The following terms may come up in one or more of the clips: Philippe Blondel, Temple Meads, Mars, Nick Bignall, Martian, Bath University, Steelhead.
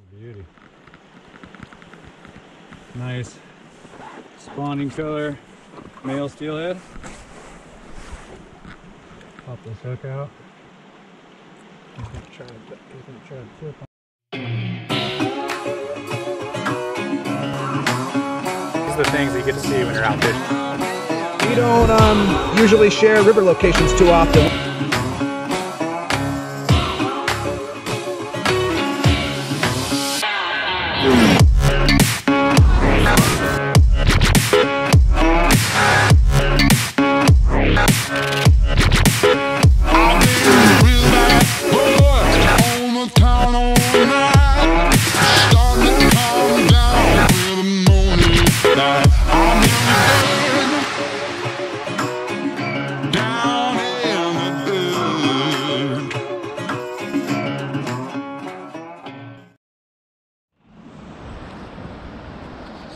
She's a beauty. Nice spawning color male steelhead. Pop this hook out. He's gonna try to flip on. These are the things that you get to see when you're out fishing. We don't usually share river locations too often.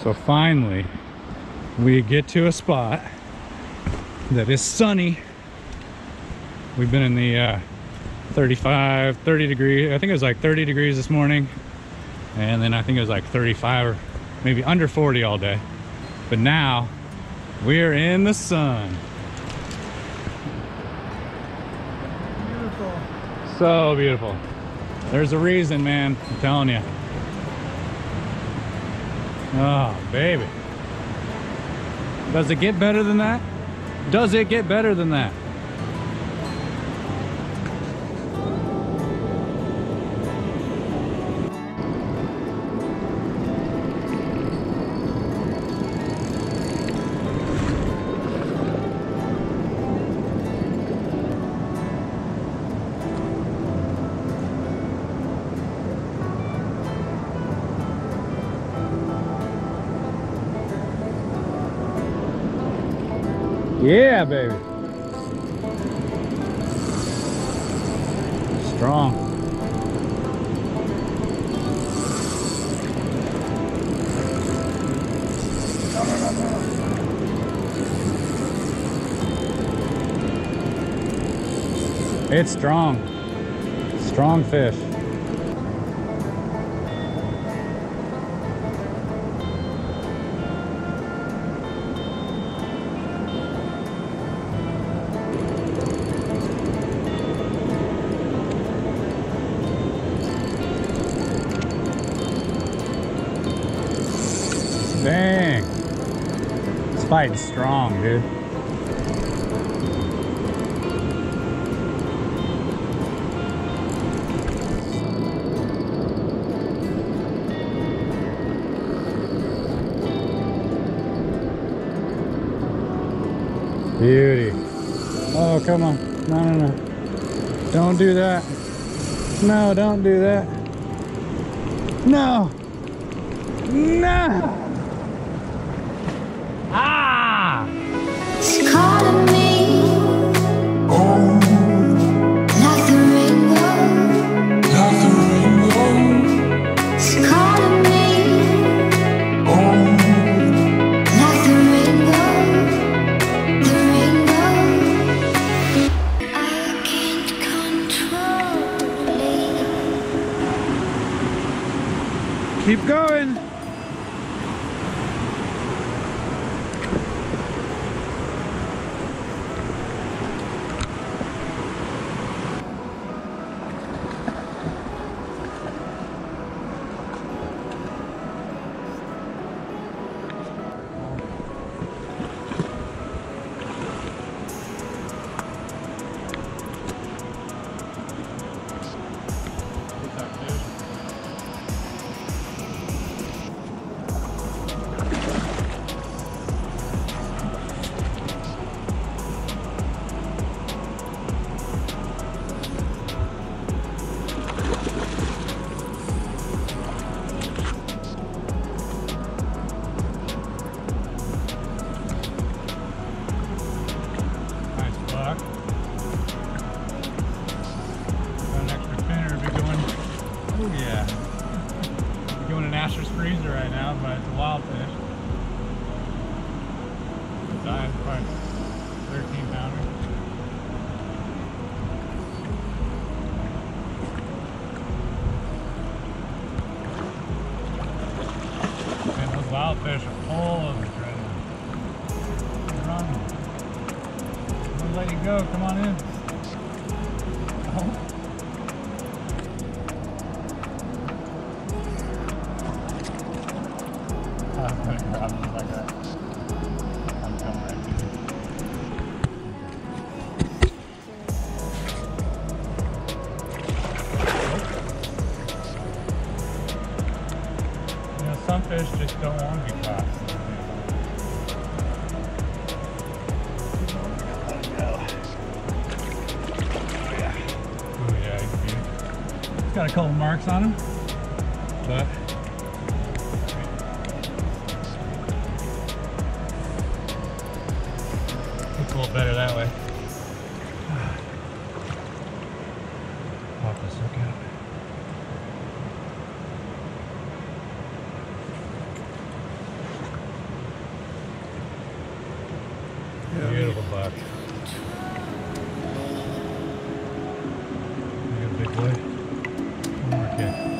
So finally, we get to a spot that is sunny. We've been in the 30 degrees. I think it was like 30 degrees this morning. And then I think it was like 35 or maybe under 40 all day. But now we're in the sun. Beautiful. So beautiful. There's a reason, man, I'm telling you. Oh, baby. Does it get better than that? Does it get better than that? Yeah, baby. Strong. It's strong. Strong fish. Dang, it's fighting strong, dude. Beauty. Oh, come on. No, no, no. Don't do that. No, don't do that. No. No. Calling me. Oh, nothing rainbow. Nothing rainbow. It's calling me. Oh, nothing rainbow. The rainbow. I can't control it. Keep going. Freezer right now, but it's a wild fish. Size probably 13 pounder. wild fish are full of adrenaline. Run. Don't let it go. Come on in. Oh. Some fish just don't want to be caught. Let it go. Oh yeah. Oh yeah, he's cute. He's got a couple marks on him, but it's a little better that way. Pop this hook out. Beautiful buck. You got a big boy? One more kick.